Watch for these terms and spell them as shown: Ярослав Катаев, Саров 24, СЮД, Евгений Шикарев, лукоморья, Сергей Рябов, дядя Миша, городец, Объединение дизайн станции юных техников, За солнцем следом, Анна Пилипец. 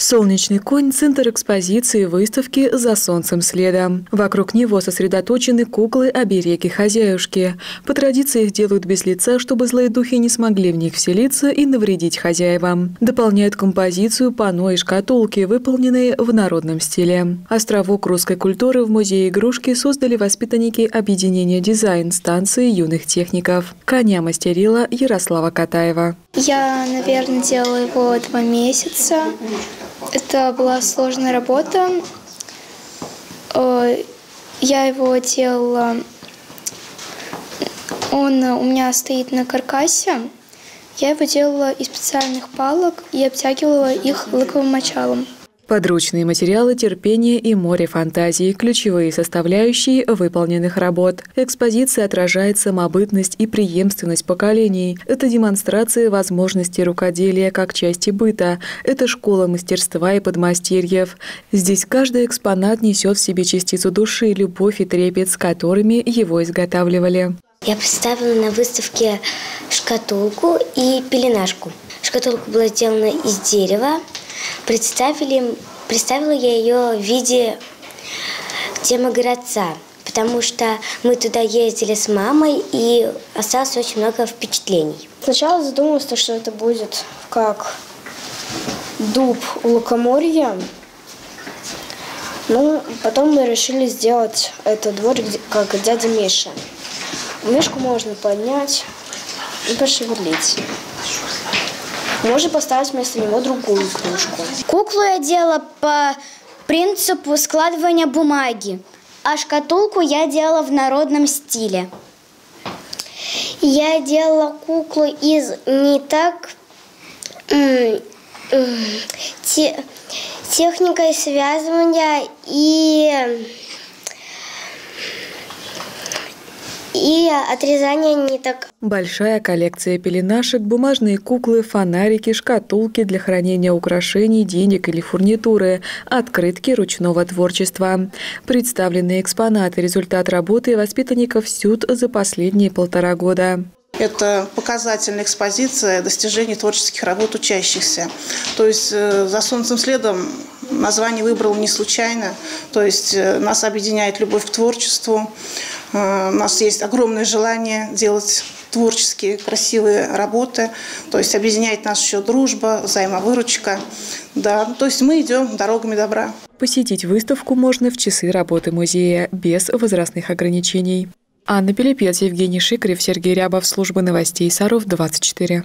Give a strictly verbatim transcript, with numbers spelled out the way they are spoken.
Солнечный конь – центр экспозиции выставки «За солнцем следом». Вокруг него сосредоточены куклы-обереги хозяюшки. По традиции их делают без лица, чтобы злые духи не смогли в них вселиться и навредить хозяевам. Дополняют композицию панно и шкатулки, выполненные в народном стиле. Островок русской культуры в музее игрушки создали воспитанники Объединения дизайн станции юных техников. Коня мастерила Ярослава Катаева. Я, наверное, делала его два месяца. Это была сложная работа. Я его делала... Он у меня стоит на каркасе. Я его делала из специальных палок и обтягивала их лаковым мочалом. Подручные материалы, терпение и море фантазии – ключевые составляющие выполненных работ. Экспозиция отражает самобытность и преемственность поколений. Это демонстрация возможностей рукоделия как части быта. Это школа мастерства и подмастерьев. Здесь каждый экспонат несет в себе частицу души, любовь и трепет, с которыми его изготавливали. Я представила на выставке шкатулку и пеленашку. Шкатулка была сделана из дерева. Представили, представила я ее в виде темы городца, потому что мы туда ездили с мамой, и осталось очень много впечатлений. Сначала задумалась, что это будет как дуб у лукоморья. Ну, потом мы решили сделать этот дворик как дядя Миша. Мишку можно поднять и пошевелить. Можно поставить вместо него другую кружку. Куклу я делала по принципу складывания бумаги, а шкатулку я делала в народном стиле. Я делала куклу из ниток, те, техникой связывания и, и отрезания ниток. Большая коллекция пеленашек, бумажные куклы, фонарики, шкатулки для хранения украшений, денег или фурнитуры, открытки ручного творчества. Представленные экспонаты – результат работы воспитанников СЮД за последние полтора года. Это показательная экспозиция достижений творческих работ учащихся. То есть «За солнцем следом» название выбрал не случайно. То есть нас объединяет любовь к творчеству. У нас есть огромное желание делать творческие, красивые работы. То есть объединяет нас еще дружба, взаимовыручка. Да, то есть мы идем дорогами добра. Посетить выставку можно в часы работы музея без возрастных ограничений. Анна Пилипец, Евгений Шикарев, Сергей Рябов, служба новостей Саров двадцать четыре.